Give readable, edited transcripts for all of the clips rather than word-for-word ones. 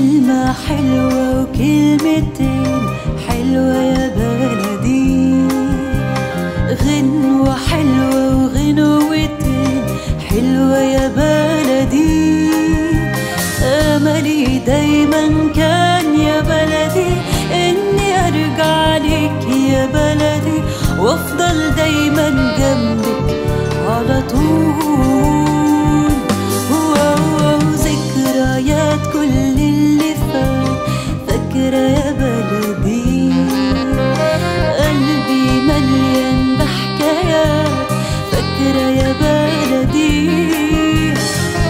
كلمة حلوة وكلمتين حلوة يا بلدي، غنوة حلوة وغنوتين حلوة يا بلدي. أملي دايما كان يا بلدي إني أرجع لك يا بلدي، وأفضل دايما جنبك على طول. ذكريات كل اللي فات فاكرة يا بلدي، قلبي مليان بحكايات فاكرة يا بلدي.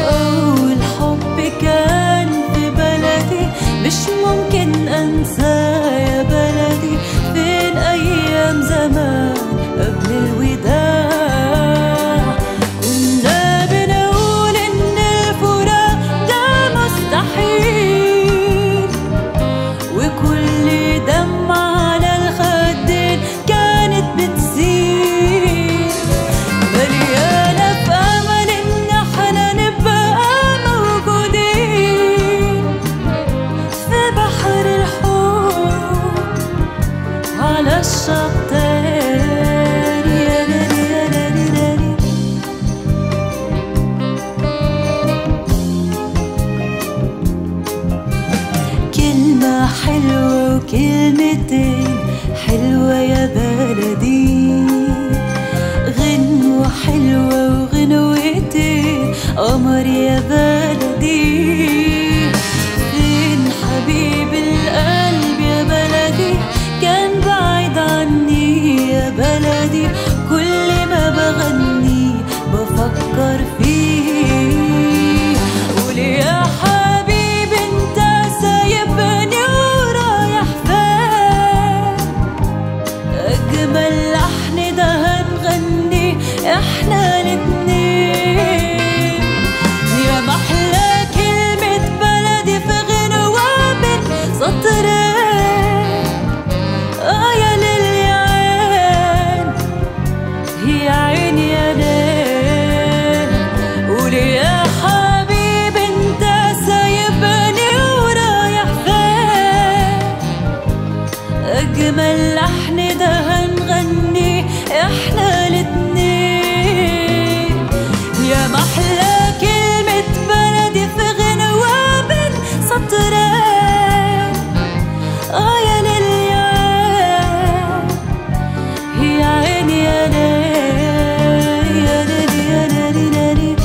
أول حب كان في بلدي مش ممكن أنساه يا بلدي، فين أيام زمان قبل الوداع. كلمتين حلوة يا بلدي، غنوة حلوة وغنوتين قمر يا بلدي. فين حبيب القلب يا بلدي كان بعيد عني يا بلدي، كل ما بغني بفكر فيه. قولي يا حبيبي انت سايبني اللحن ده هنغني احنا الاتنين، يا محلى كلمة بلدي في غنوة من سطرين. يا ليل يا عين هي عين يا ليل، قولي يا حبيب انت سايبني ورايح فين، اجمل لحن ده هنغني احنا الاتنين، يا محلى كلمة بلدي في غنوة بين سطرين. يا ليل يا عين هي عين يا ليل، يا ليل يا ليل يا ليل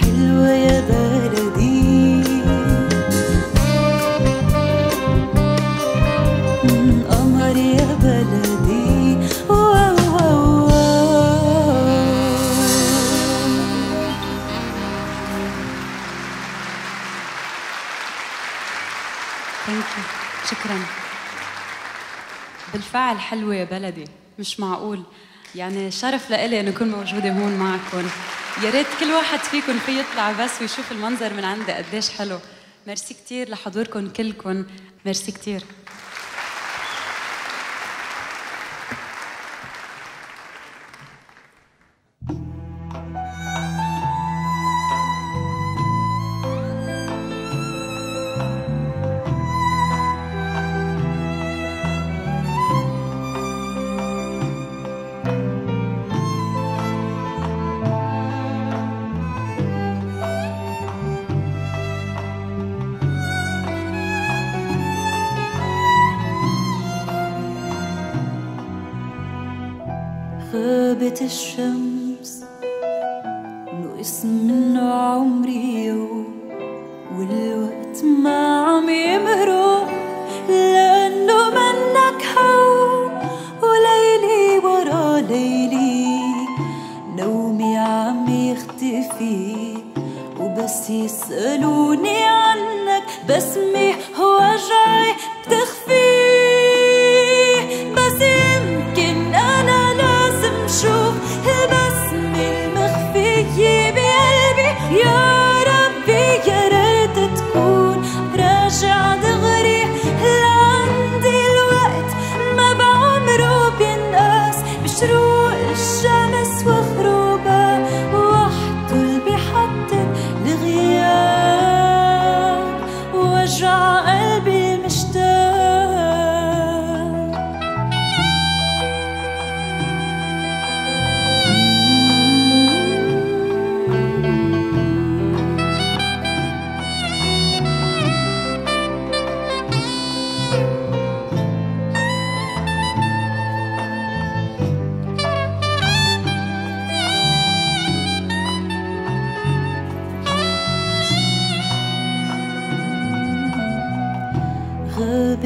حلوة يا بلدي. قمر يا بلدي. شكرا. بالفعل حلوة يا بلدي، مش معقول، يعني شرف لإلي إنه أكون موجودة هون معكم. يا ريت كل واحد فيكم في يطلع بس ويشوف المنظر من عندي قديش حلو. ميرسي كتير لحضوركم كلكم، ميرسي كتير. غابت الشمس نقص منه عمري يوم، والوقت ما عم يمرق لأنه منك حوم. وليلي ورا ليلي نومي عم يختفي، وبس يسألوني عنك بسمي وجعي بتخفي. شوف البسمة المخفية بقلبي يا ربي، يا ريت تكون راجع دغري لعندي. الوقت ما بعمره بينقاس بشروق الشمس وغروبها، وحده اللي بيحدد الغياب.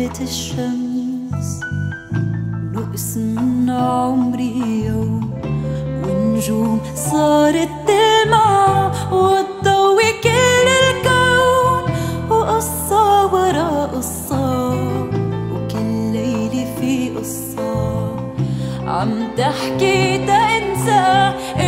غابت الشمس نقص من عمري يوم، والنجوم صارت دمعة والضوء كل الكون، وقصة ورا قصة وكل ليلة في قصة عم تحكي تنسى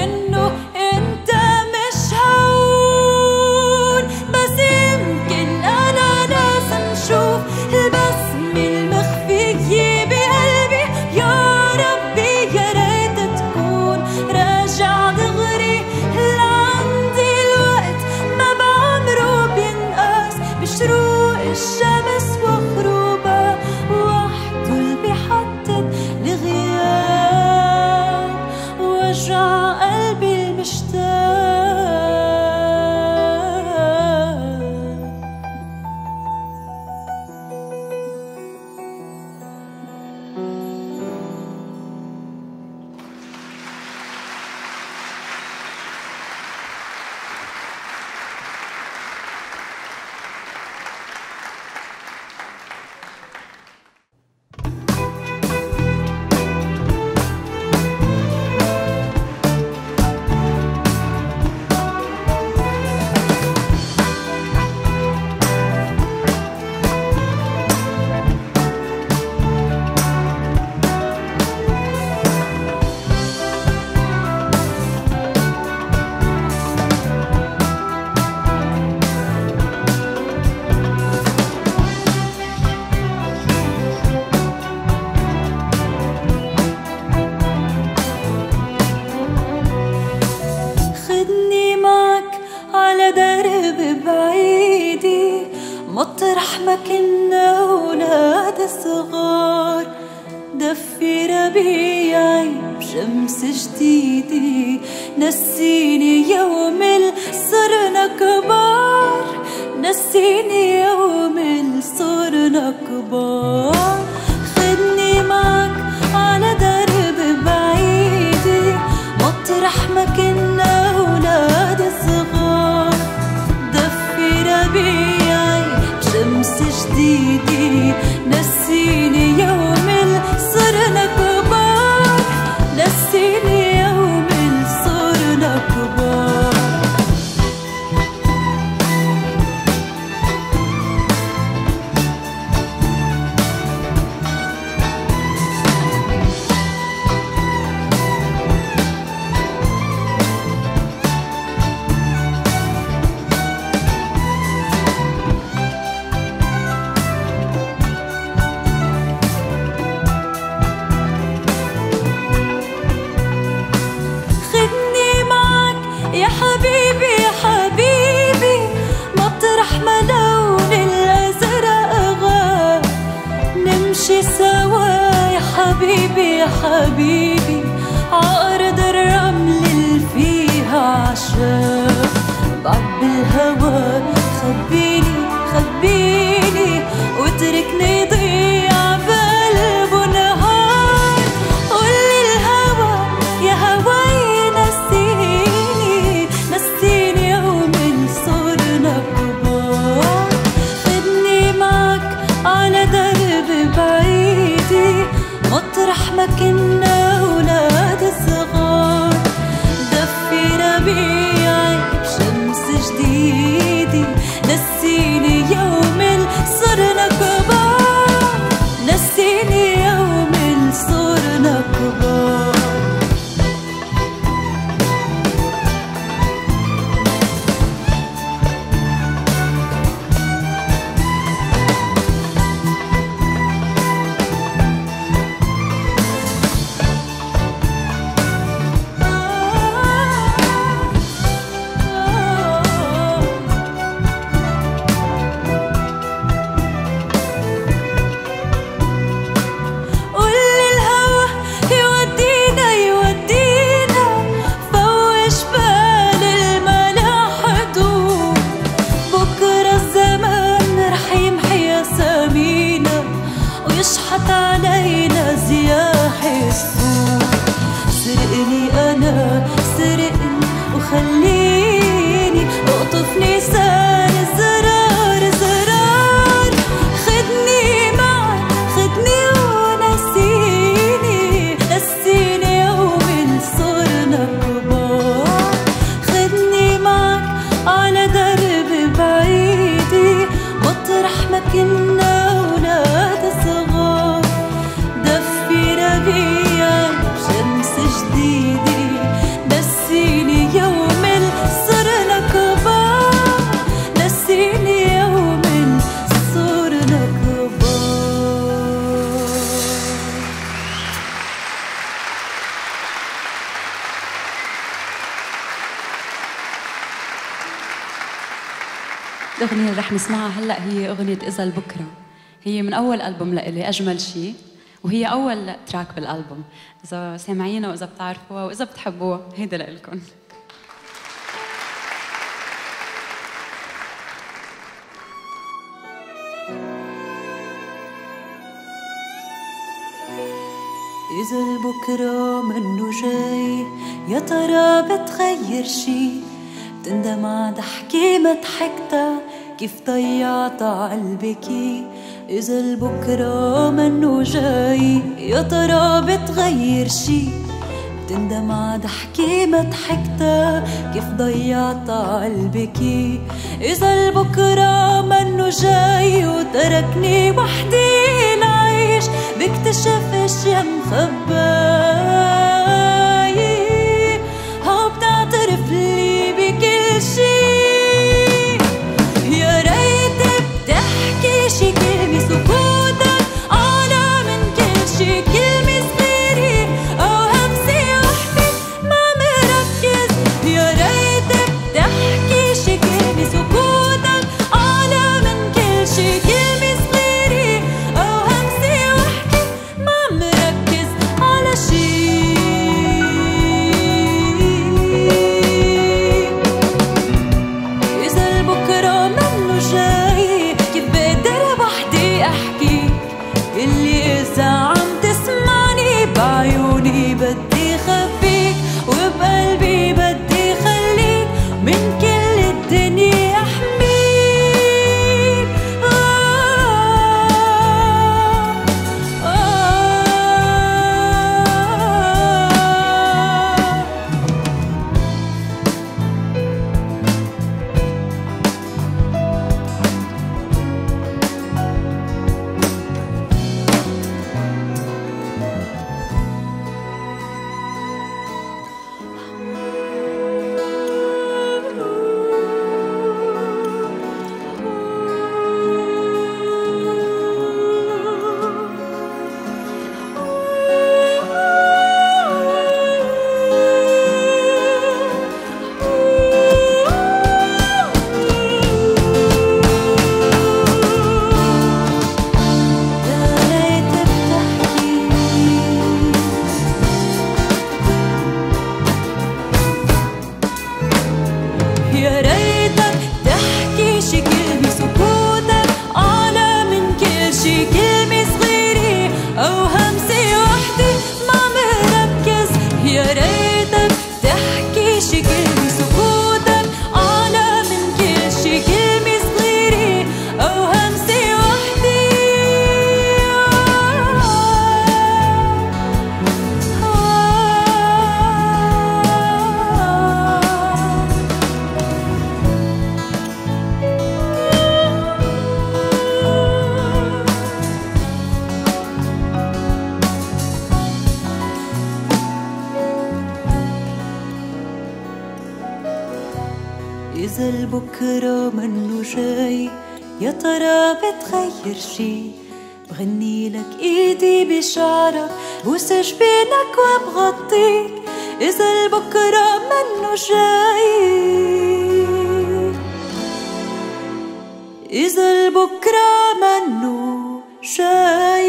إنه أنت مش هون. بس يمكن أنا لازم شوف البسمة المخفية بقلبي، يا ربي يا ريت تكون راجع دغري. هلا عندي الوقت ما بعمره بينقاس بشروق الشمس وغروبها، وحده اللي بيحدد لغياب وجع قلبي المشتاق. مطرح ما كنا ولاد صغار، دفي ربيعي بشمس جديدة نسيني يوم صرنا كبار، نسيني يوم صرنا كبار. خدني معك على درب بعيدة مطرح ما كنا ولاد صغار، دفي ربيعي شمس جديدة نسيني يوم صرنا كبار، نسيني يوم صرنا كبار. يا حبيبي عأرض الرمل اللي فيها عشاق، بعب الهوى خبيني خبيني واتركني ضيع بقلبه نهار. قولي الهوى يا هواي نسيني، نسيني يوم صرنا كبار. خدني معك على درب بعيدي مطرح ما كنا ولاد صغار، دفي ربيعي بشمس جديدة. الأغنية اللي رح نسمعها هلأ هي أغنية إذا لبكرة، هي من أول ألبوم لإلي أجمل شيء، وهي أول تراك بالألبوم. إذا سامعينها وإذا بتعرفوها وإذا بتحبوها هيدا لإلكن. إذا لبكرة منه جاي، يا ترى بتغير شي؟ بتندم على ضحكي ما ضحكتها، كيف ضيعتها عالبكي. إذا لبكرة منه جاي، يا ترى بتغير شي؟ بتندم على ضحكي ما ضحكتها، كيف ضيعتها عالبكي. إذا لبكرة منه جاي وتركني وحدي نعيش، بكتشف اشيا مخباية، هو بتعترف لي شي. يا ريت بتحكي شي كلمة، سكوتك أعلى من كل شي، كلمة صغيرة أو همسة وحدة ما مركز. يا ريت بتحكي شي كلمة، سكوتك أعلى من كل شي، كلمة صغيرة أو همسة وحدة ما مركز على شي. إذا لبكرة منه جاي، يا ترى بتغير شي؟ بغني لك ايدي بشعرك بوسج بينك وبغطيك. إذا لبكرة منه جاي، إذا لبكرة منه جاي.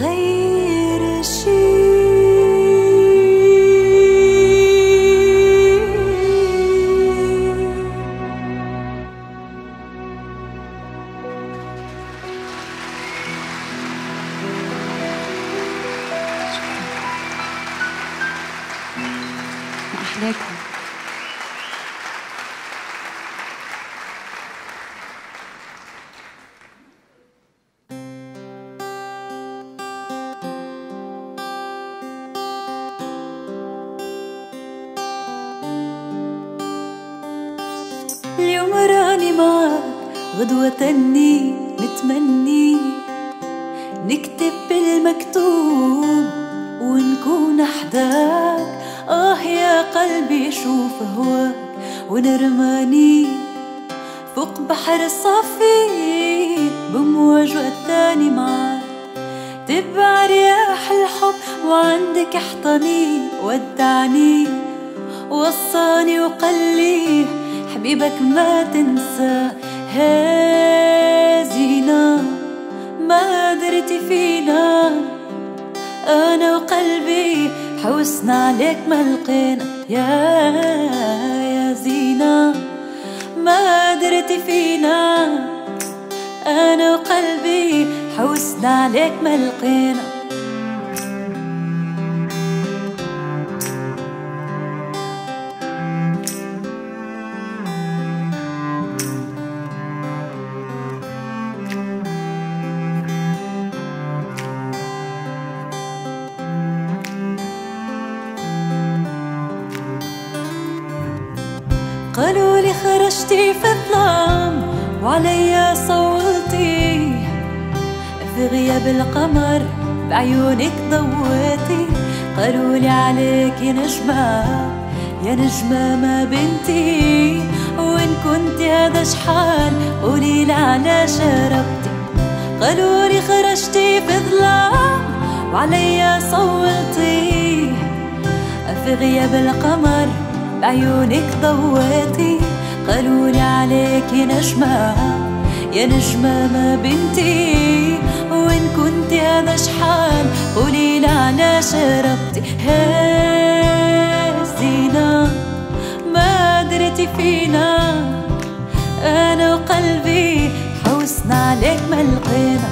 غير شي. D'accord. اليوم راني معاك غدوة تاني نتمني نكتب بالمكتوب ونكون حداك. آه يا قلبي شوف هواك ونرماني فوق بحر الصافي بموج وقتاني معاك. تبع رياح الحب وعندك احضني ودعني وصاني وقلي حبيبك ما تنسى. هازينا ما درتي فينا أنا وقلبي حوسنا عليك ما لقينا. يا زينة ما درتي فينا أنا وقلبي حوسنا عليك ما لقينا. قالوا لي خرجتي في الظلام وعليا صوتي في غياب القمر بعيونك ضويتي. قالوا لي عليك يا نجمة ما بنتي وإن كنت هذا شحال قولي لي علاش هربتي. قالوا لي خرجتي في الظلام وعليا صوتي في غياب القمر بعيونك ضويتي. قالولي عليك يا نجمة ما بنتي وإن كنت هذا شحال قوليلي علاش هربتي. هزينا ما درتي فينا أنا وقلبي حوسنا عليك ما لقينا.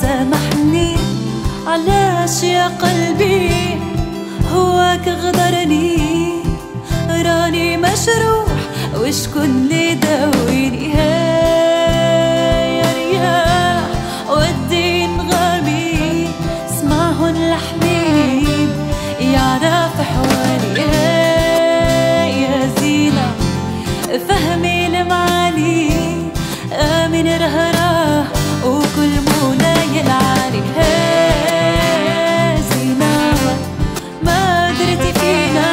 سامحني علاش يا قلبي هواك غدرني راني مجروح وشكون لي داويني. يا رياح ودي غربي اسمعهن الحبيب يعرف حوالي. يا زينة فهمي المعاني آمن رهراه وكل مونا يلعاني. هازينا ما درتي فينا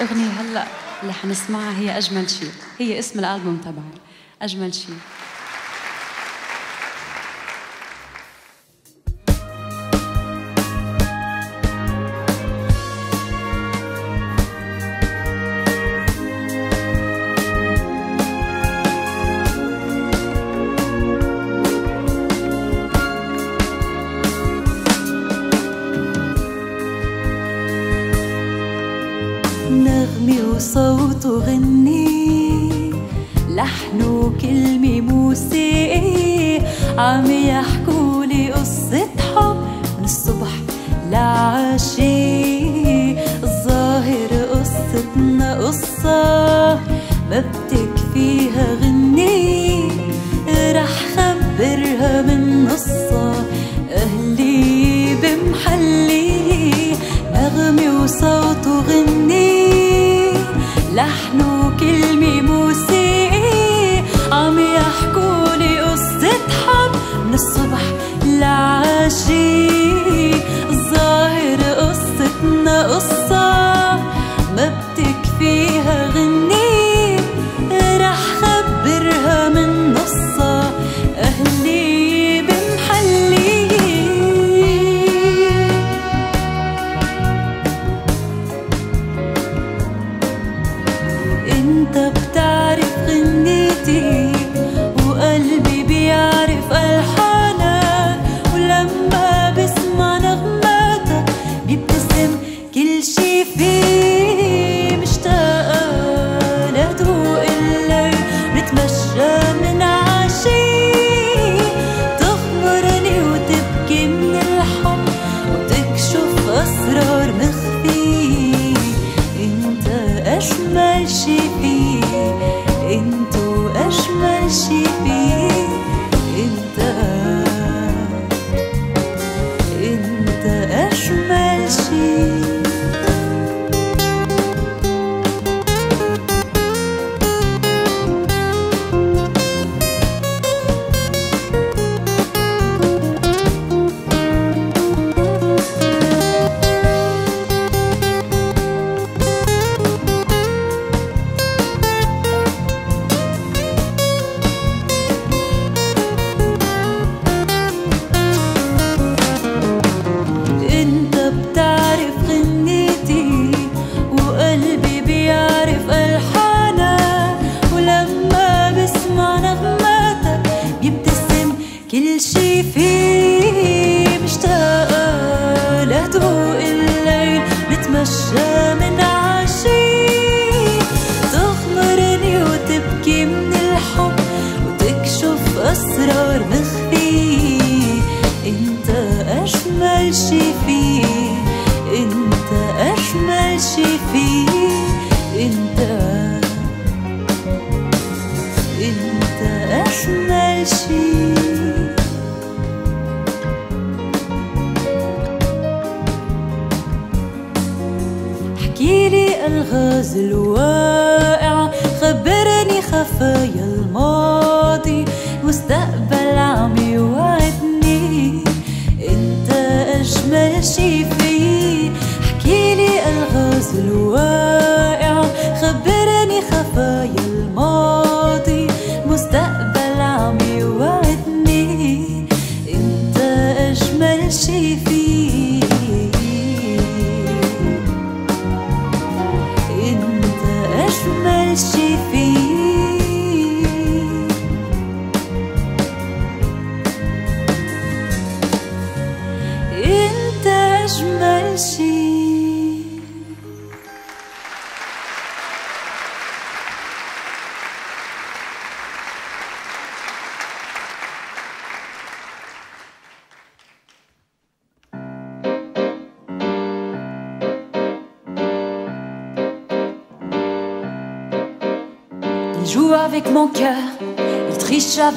الأغنية هلأ اللي حنسمعها هي أجمل شيء، هي اسم الألبوم تبعي أجمل شيء. نغمي وصوت غني لحن وكلمة موسيقية عم يحكولي قصة حب من الصبح لعشية. الظاهر قصتنا قصة ما بتكفيها غنية، رح خبرها من نصها أهلي بمحلي. نغمة وصوت وغنية لحن وكلمة موسيقية عم يحكولي قصة حب من الصبح لعشية. الظاهر قصتنا قصة ما بتكفيها غنية، رح خبرها من نصها أهلي بمحلي. انت بتعرف غنيتي وقلبي بيعرف ألحانك، ولما بسمع نغماتك بيبتسم كل شي فيه. مشتاقة لهدوء الليل نتمشى من عشي، تغمرني وتبكي من الحب وتكشف أسرار مخفية. انت أجمل شي فيه، انتو أجمل شي فيه، انت أجمل شي.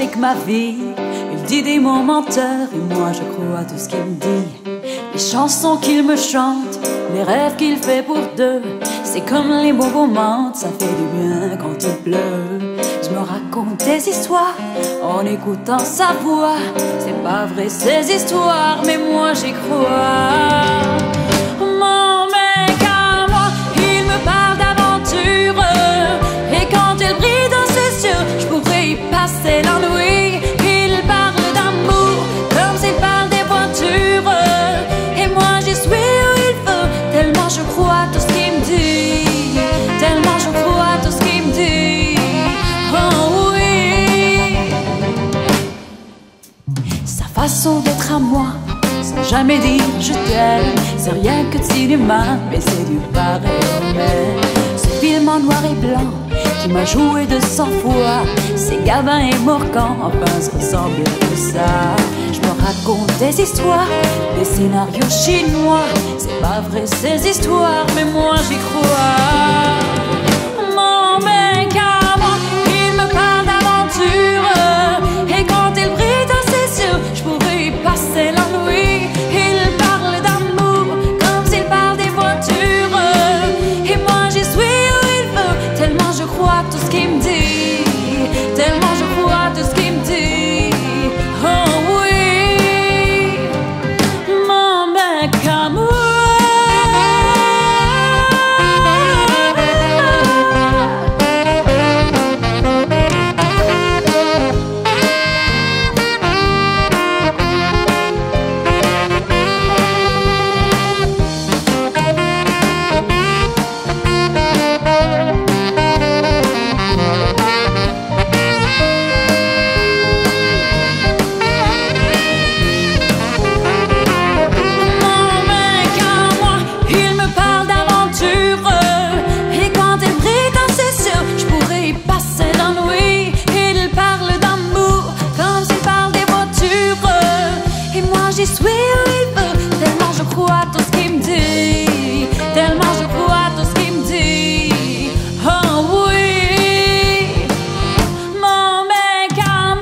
Avec ma vie, il dit des mots menteurs et moi je crois à tout ce qu'il me dit. Les chansons qu'il me chante, les rêves qu'il fait pour deux, c'est comme les bobos mentent, ça fait du bien quand il pleut. Je me raconte des histoires en écoutant sa voix, c'est pas vrai ces histoires, mais moi j'y crois. Mon mec à moi, il me parle d'aventure et quand il brille dans ses yeux, je pourrais y passer la nuit. Il parle d'amour comme s'il parle des voitures et moi j'y suis où il veut, tellement je crois tout ce qu'il me dit, tellement je crois tout ce qu'il me dit. Oh oui. Sa façon d'être à moi sans jamais dire je t'aime, c'est rien que de cinéma mais c'est du pareil. film en noir et blanc qui m'a joué de 100 fois. C'est Gavin et Morgan, enfin ça ressemble à ça. Je me raconte des histoires, des scénarios chinois. C'est pas vrai ces histoires, mais moi j'y crois. Mon mec à moi, il me parle d'aventure, et quand il brille dans ses yeux, je pourrais y passer la nuit. Il parle d'amour comme s'il parle des voitures, et moi j'y suis où il veut, tellement je crois tout ce qu'il me dit, tellement je crois tout ce qu'il me dit. Oh oui, mon mec à moi. J'y suis où il veut, tellement je crois tout ce qu'il me dit, tellement je crois tout ce qu'il me dit. Oh oui, mon mec à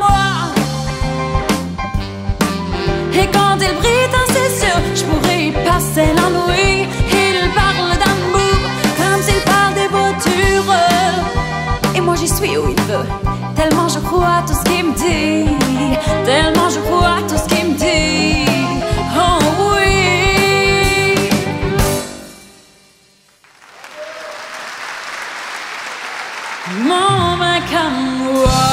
moi. Et quand il brille dans ses yeux, je pourrais y passer la nuit. Il parle d'amour comme s'il parle des voitures, et moi j'y suis où il veut, tellement je crois tout ce qu'il me dit, tellement je crois tout ce qu'il me dit. Oh oui. Mon mec à moi.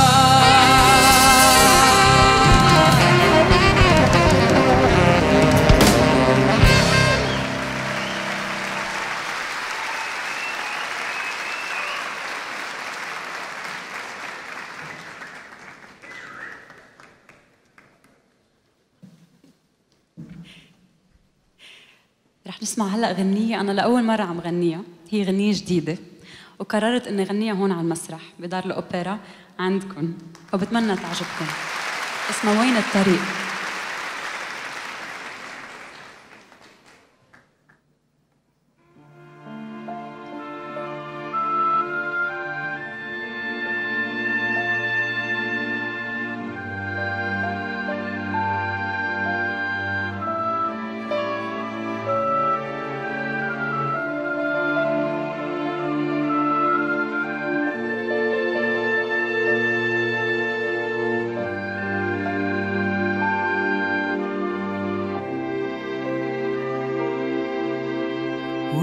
رح نسمع هلا غنية أنا لأول مرة عم غنيها، هي غنية جديدة وقررت إني غنيها هون على المسرح بدار الأوبرا عندكم، وبتمنى تعجبكم. اسمها وين الطريق.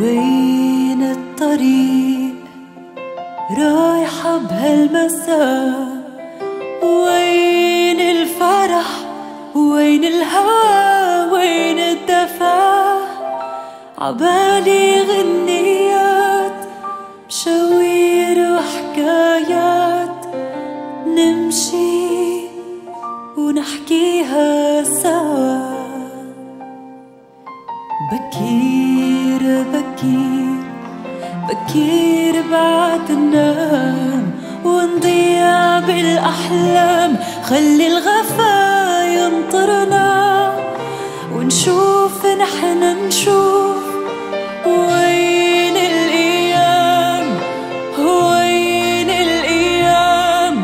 وين الطريق رايحة بهالمساء، وين الفرح وين الهوى وين الدفا، عبالي غنيات مشاوير وحكايات نمشي ونحكيها سوا. بكير بكير بكير بعد ننام ونضيع بالأحلام، خلي الغفا ينطرنا ونشوف نحن نشوف وين الأيام، وين الأيام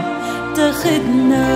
تاخدنا.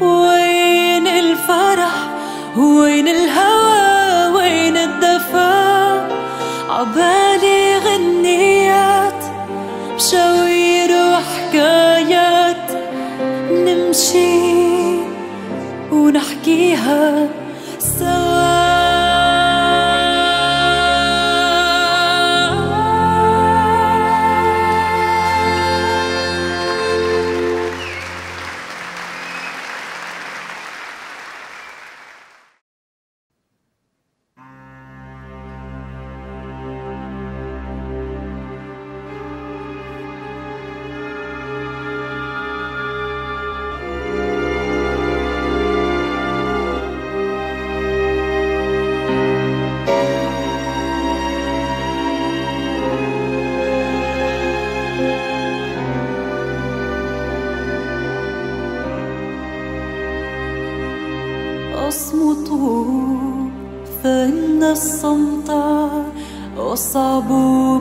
وين الفرح وين الهوى وين الدفا، عبالي غنيات مشاوير وحكايات نمشي ونحكيها سوا. أصعب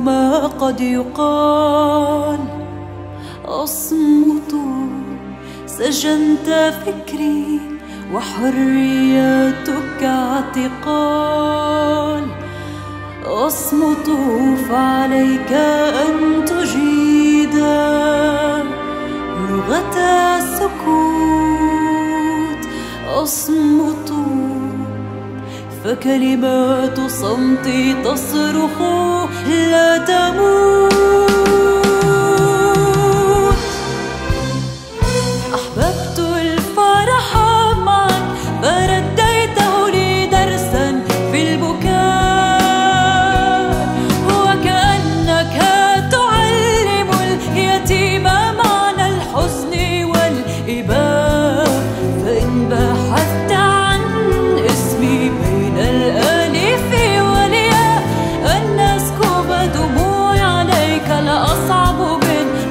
ما قد يقال، أصمت سجنت فكري وحريتك اعتقال، أصمت فعليك أن تجيد لغة سكوت، أصمت فكلمات صمتي تصرخ لا تموت. أحببت الفرح معك فرديته لي درسا في البكاء، وكأنك تعلم اليتيم معنى الحزن والإباء، فإن بحثت عن اسمي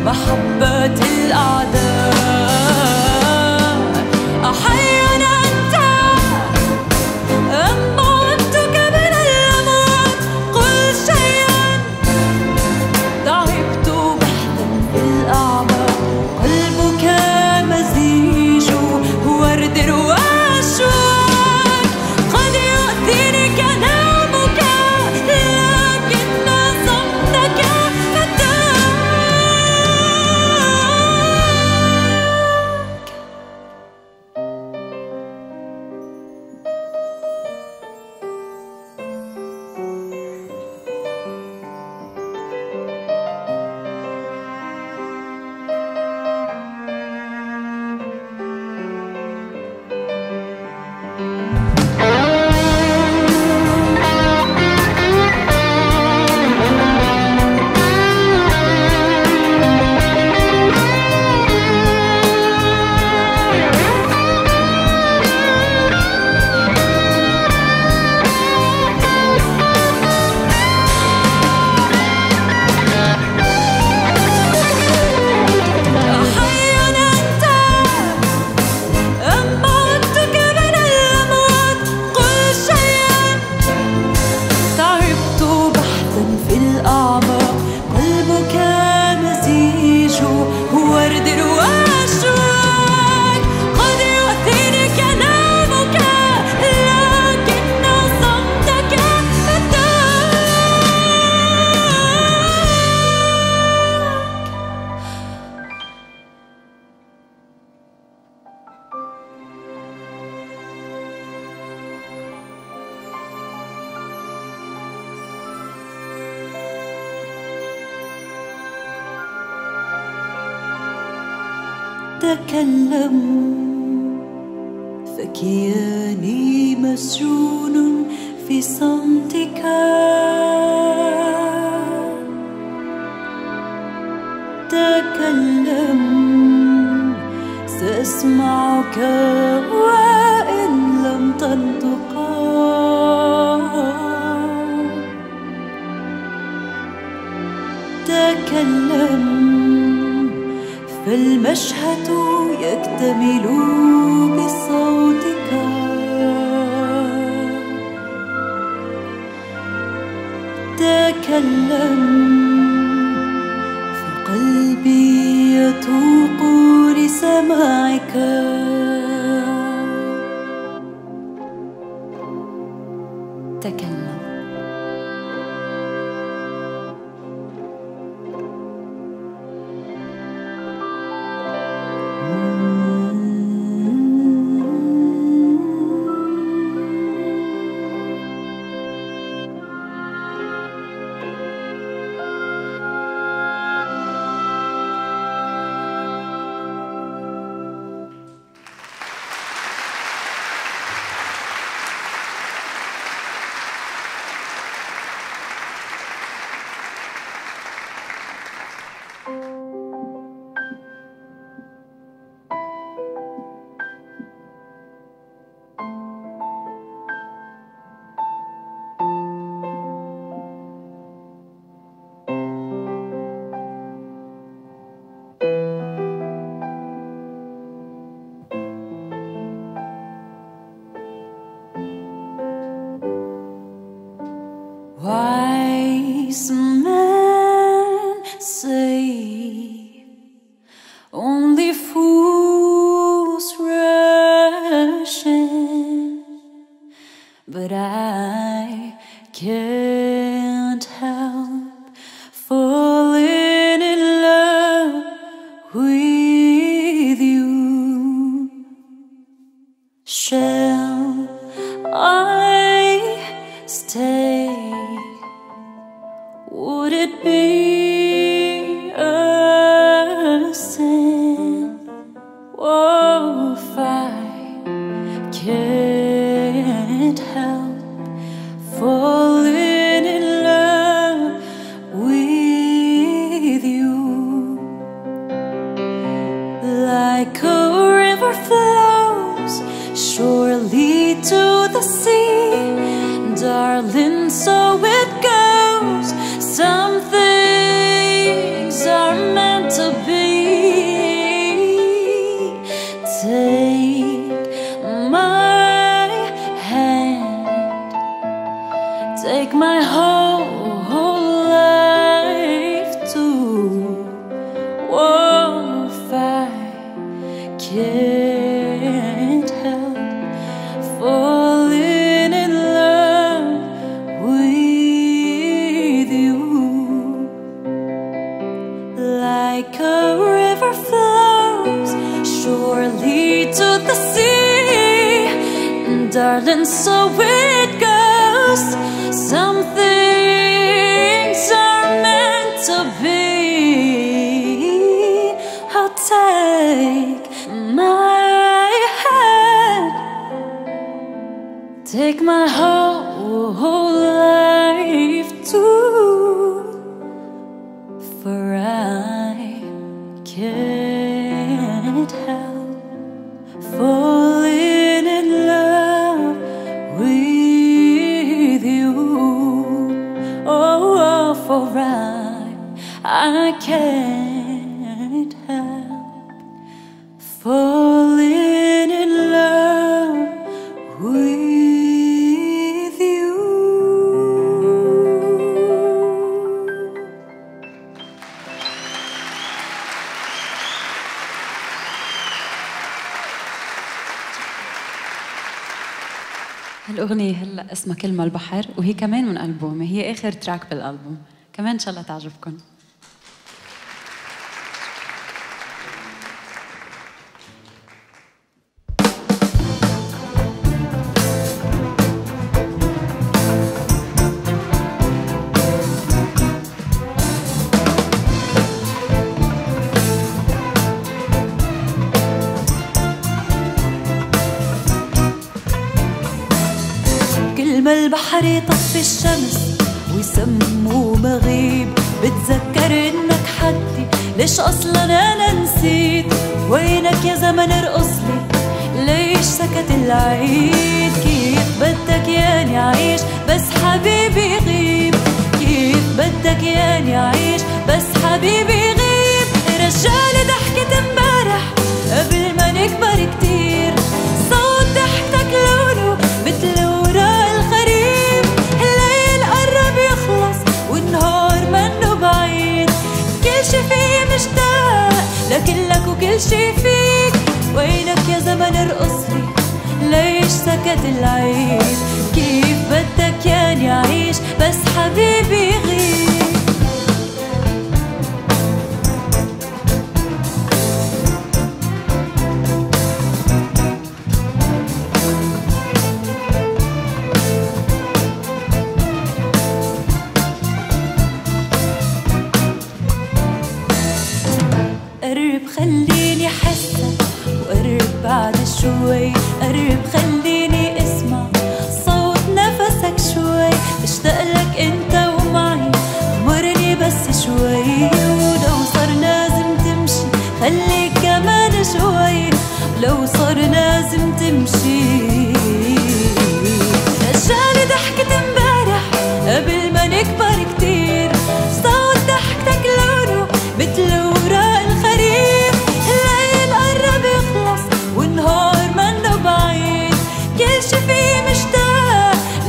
محبة الأعداء. أحي أنت أم بعدتك من الأموات، قل شيئا. تعبت بحثا في الأعماق، قلبك مزيج ورد وأشواك، قد يؤذيني كلامك لكن صمتك. تكلم فكياني مسجون في صمتك، تكلم سأسمعك وإن لم تنطقا، تكلم فالمشهد يكتمل بصوتك، تكلم فقلبي يتوق لسماعك، like a river flows surely to the sea, darling, so it goes. Some things are meant to be. Take my hand, take my whole life too. Whoa. Can't help falling in love with you. Like a river flows surely to the sea, darling, so it goes. Some things are meant to be. I'll take my hand, take my whole life too, for I can't help falling in love with you. Oh, for I can't help falling in love with you. هالأغنية هلا اسمها كلمة البحر، وهي كمان من ألبومي، هي آخر تراك بالألبوم، كمان إن شاء الله تعجبكم. البحر يطفي الشمس ويسموه مغيب، بتذكر انك حدي، ليش اصلا انا نسيت وينك يا زمن ارقصلي، ليش سكت العيد؟ كيف بدك ياني اعيش بس حبيبي يغيب، كيف بدك ياني اعيش بس حبيبي يغيب. رجال ضحكة امبارح قبل ما نكبر كتير، صوت ضحكتك لونه مثل لكنك وكل شي فيك، وينك يا زمن ارقصلي، ليش سكت العيد؟ كيف بدك ياني اعيش بس حبيبي يغيب. خليني حسك وقرب بعد شوي، قرب خليني اسمع صوت نفسك شوي، بشتاق لك انت ومعي امرني بس شوي، ولو صار لازم تمشي خليك كمان شوي، لو صار لازم تمشي. رجال ضحكة امبارح قبل ما نكبر كتير، صوت ضحكتك لونه مثل وراء الخريف،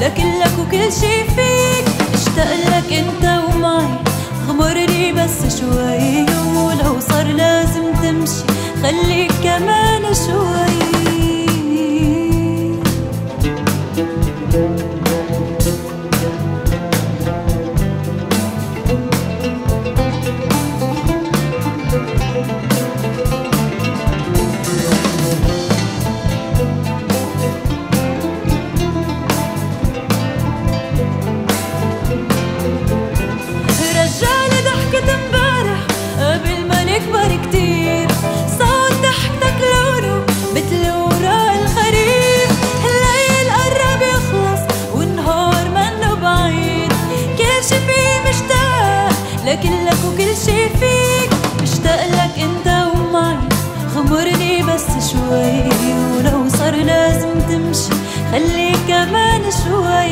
لكنك وكل شي فيك اشتاق لك انت ومعي غمرني بس شوي، ولو صار لازم تمشي خليك كمان شوي. شوي، ولو صار لازم تمشي خليك كمان شوي،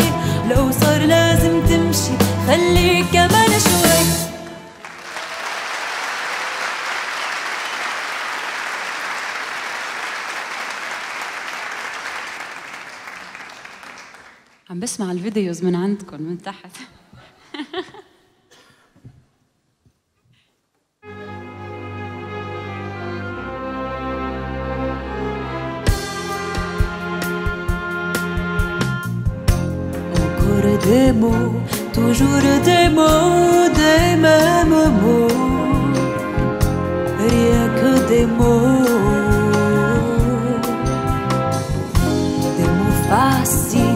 لو صار لازم تمشي خليك كمان شوي. عم بسمع الفيديوز من عندكم من تحت. Encore des mots, toujours des mots, des mêmes mots, rien que des mots, des mots faciles.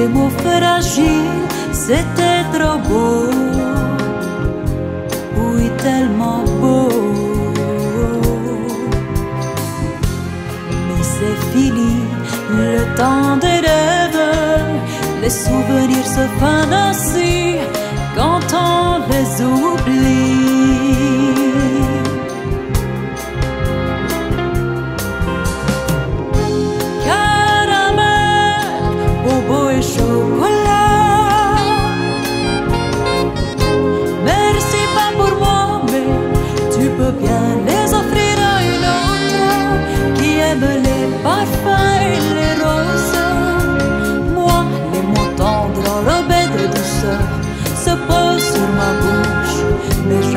Des mots fragiles, c'était trop beau. Oui, tellement beau. Mais c'est fini, le temps des rêves. Les souvenirs se fanent ainsi quand on les oublie.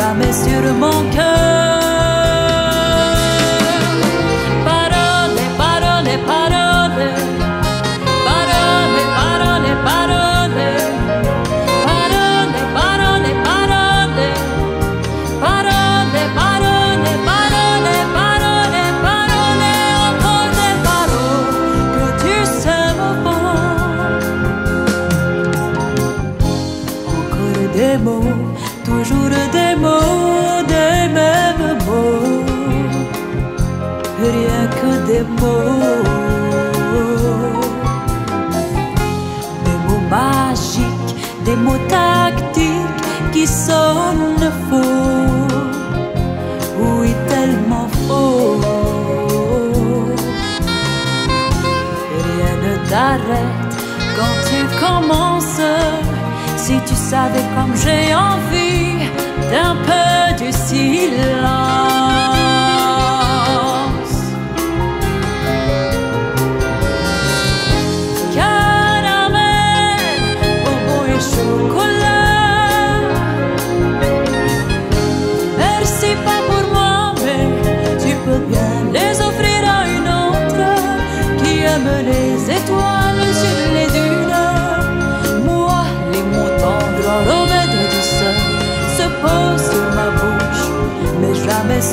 Jamais sur mon cœur. Paroles, paroles, paroles. Paroles, paroles, paroles. Paroles, paroles, paroles. Paroles, paroles, paroles, paroles, paroles. Encore des paroles que tu sais pas. Encore des mots. Toujours des mots, des mêmes mots, rien que des mots. Des mots magiques, des mots tactiques qui sonnent faux. Oui, tellement faux. Rien ne t'arrête quand tu commences. Si tu savais comme j'ai envie d'un peu de silence. Caramel, bonbon et chocolat. Merci pas pour moi, mais tu peux bien les offrir à une autre qui aime les étoiles sur les dunes. Jamais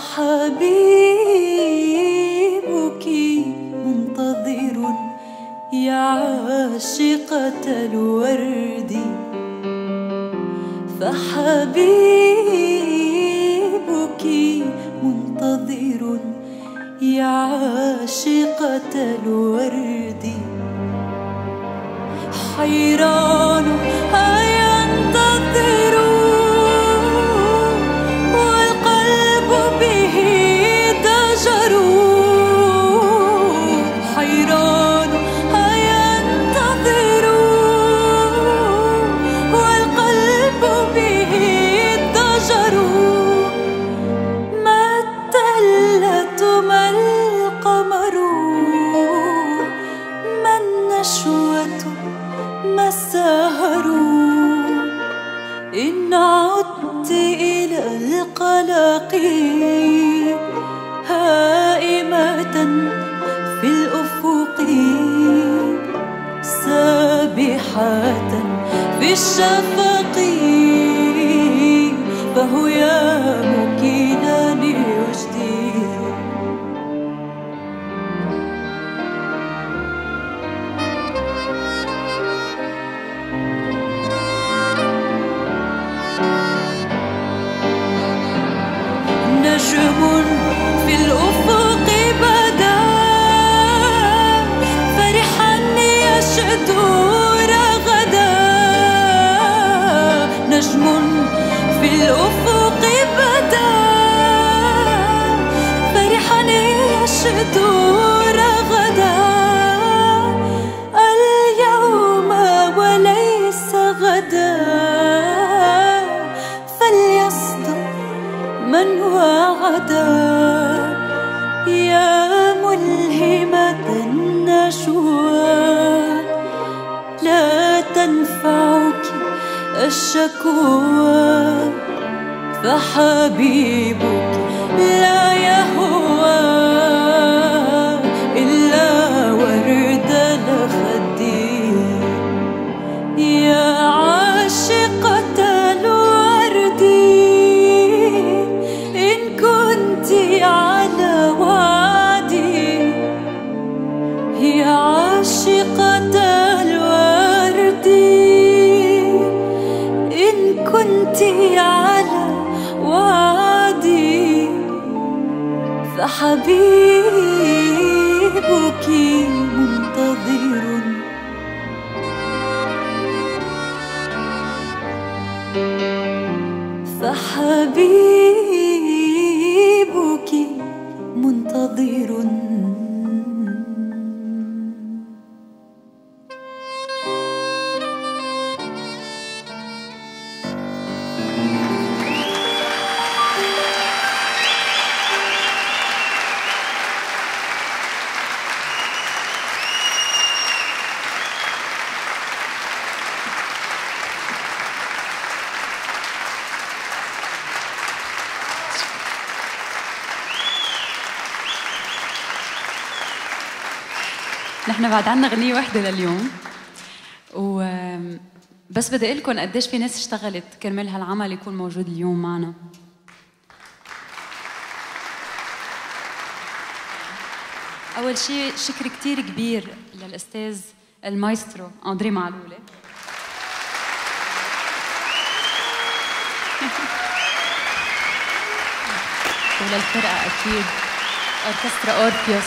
حبيبك منتظر يا عاشقة الورد، فحبيبك منتظر يا عاشقة الورد، حيران أينتظر والقلب به ضجر، حيران أينتظر والقلب به ضجر، متى لتملى القمر، ما النشوة ما السهر، إن عدت إلى القلق هائمة في الأفق، سابحة في الشفق، فهو يامك ناني رشدي. نجم في الأفق بدا فرحا يشد رغدا، نجم في الأفق بدا فرحا يشد رغدا، اليوم وليس غدا، فليصدق من يا ملهمة النشوى، لا تنفعك الشكوى، فحبيبك لا يهوى إلا ورد الخدي، يا عاشقة عاشقة الورد، إن كنت على وعدي، فحبيبك منتظر، فحبيبك منتظر. نحن بعد عنا غنية واحدة لليوم، وبس بدي أقول لكم قديش في ناس اشتغلت كرمال هالعمل يكون موجود اليوم معنا. أول شيء شكر كتير كبير للأستاذ المايسترو أندري معلولة، وللفرقة أكيد أوركسترا أوربيوس.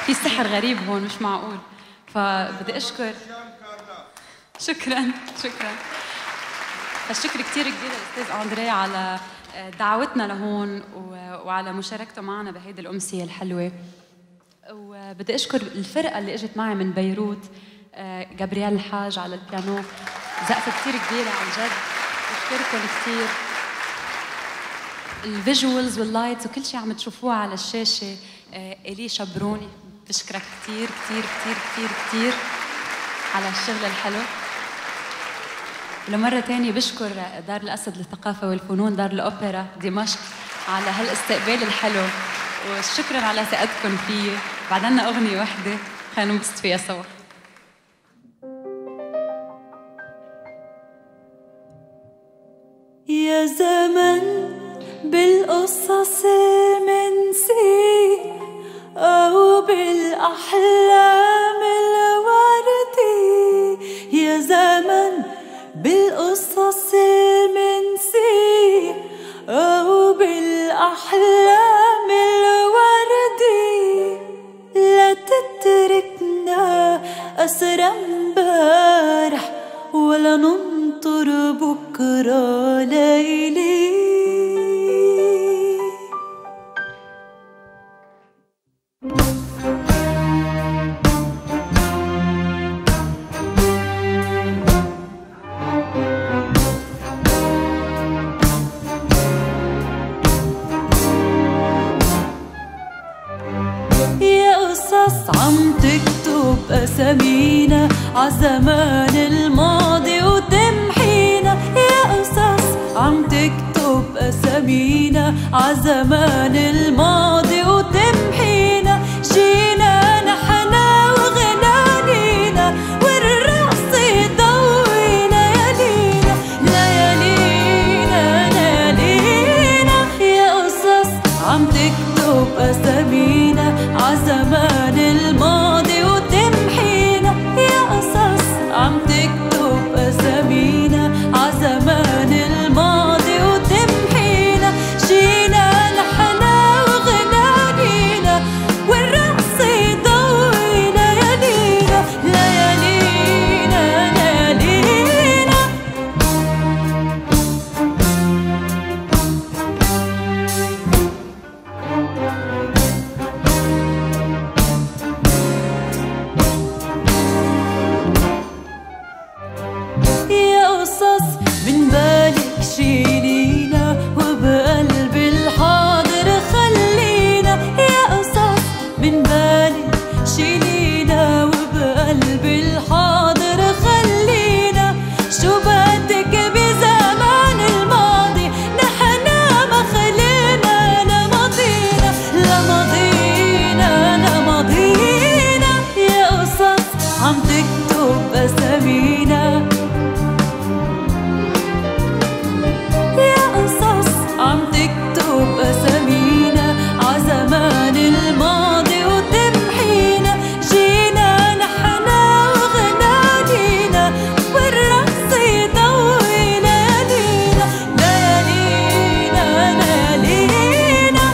في سحر غريب هون، مش معقول، فبدي اشكر. شكرا شكرا، فالشكر كثير كبير للاستاذ اندري على دعوتنا لهون وعلى مشاركته معنا بهيدي الامسيه الحلوه. وبدي اشكر الفرقه اللي اجت معي من بيروت، جابرييل الحاج على البيانو، زقفه كثير كبيره عن جد، بشكركم كثير. الفيجوالز واللايتس وكل شيء عم تشوفوه على الشاشه، إلي شبروني بشكرك كثير كثير كثير كثير كثير على الشغل الحلو. ولمرة ثانية بشكر دار الأسد للثقافة والفنون، دار الأوبرا دمشق، على هالاستقبال الحلو، وشكرا على ثقتكم فيي. بعد عنا أغنية واحدة خلينا ننبسط فيها سوا. يا زمن بالقصص منسي أو بالأحلام الوردي، يا زمن بالقصص منسي أو بالأحلام الوردي، لا تتركنا أسرى امبارح ولا ننطر بكرة ليلي. عم تكتب أسامينا عالزمان الماضي وتمحينا، يا قصص عم تكتب أسامينا عالزمان الماضي وتمحينا، جينا نحنا وغنانينا والرقص ضوي ليالينا ليالينا ليالينا، يا قصص عم تكتب أسامينا عالزمان الماضي وتمحينا، يا قصص عم تكتب أسامينا عزمان الماضي وتمحينا، جينا نحنا وغنانينا والرقص يضوي ليالينا ليالينا ليالينا.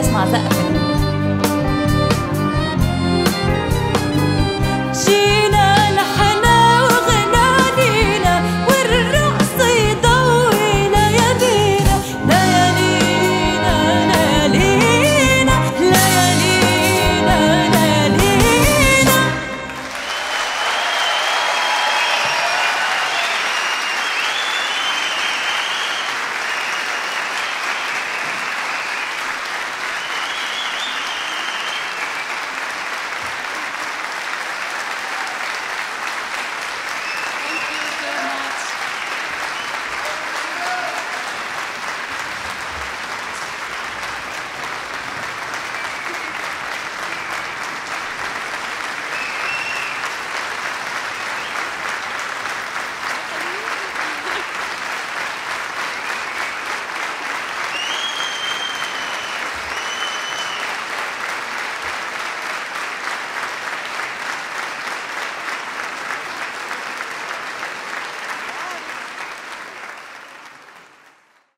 اسمع زقفة.